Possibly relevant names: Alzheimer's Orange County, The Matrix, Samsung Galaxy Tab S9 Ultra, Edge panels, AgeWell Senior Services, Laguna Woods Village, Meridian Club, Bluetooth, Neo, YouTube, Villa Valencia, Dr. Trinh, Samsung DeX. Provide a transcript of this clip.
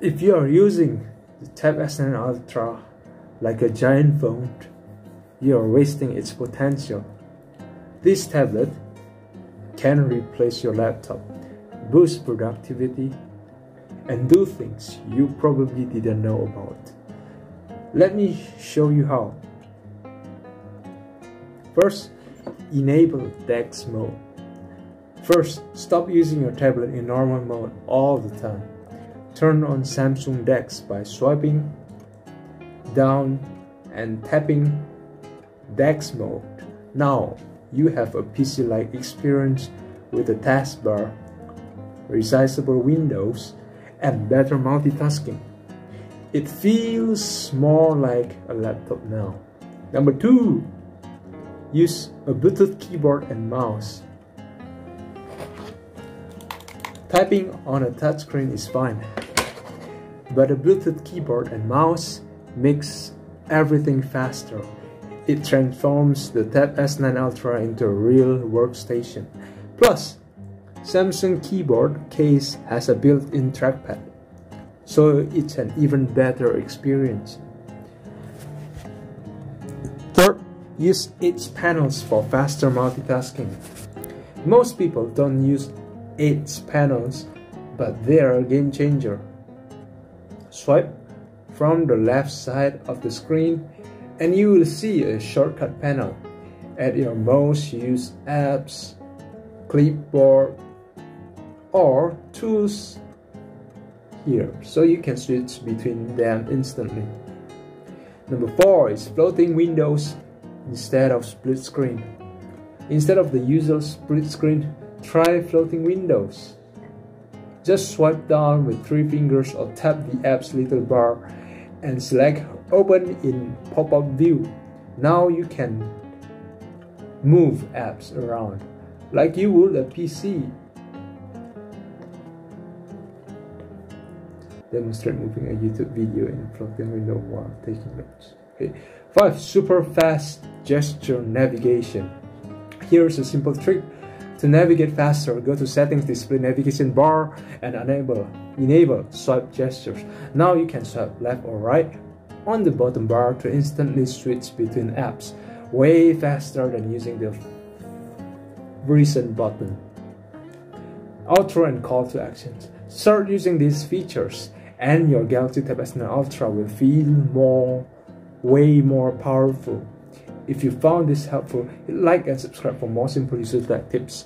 If you are using the Tab S9 Ultra like a giant phone, you are wasting its potential. This tablet can replace your laptop, boost productivity, and do things you probably didn't know about. Let me show you how. First, enable DeX mode. First, stop using your tablet in normal mode all the time. Turn on Samsung DeX by swiping down and tapping DeX mode. Now, you have a PC-like experience with a taskbar, resizable windows, and better multitasking. It feels more like a laptop now. Number 2, use a Bluetooth keyboard and mouse. Typing on a touchscreen is fine, but a Bluetooth keyboard and mouse makes everything faster. It transforms the Tab S9 Ultra into a real workstation. Plus, Samsung keyboard case has a built-in trackpad, so it's an even better experience. Third, use Edge panels for faster multitasking. Most people don't use Edge panels, but they are a game changer. Swipe from the left side of the screen and you will see a shortcut panel. At your most used apps, clipboard, or tools here, so you can switch between them instantly. Number 4 is floating windows instead of split screen. Instead of the usual split screen, try floating windows. Just swipe down with 3 fingers or tap the app's little bar and select open in pop-up view. Now you can move apps around like you would a PC. Demonstrate moving a YouTube video in floating window while taking notes. Okay. 5. Super fast gesture navigation. Here's a simple trick. To navigate faster, go to Settings, Display Navigation Bar, and enable Swipe Gestures. Now you can swipe left or right on the bottom bar to instantly switch between apps, way faster than using the recent button. Outro and call to actions. Start using these features, and your Galaxy Tab S9 Ultra will feel way more powerful. If you found this helpful, hit like and subscribe for more simple user tech tips.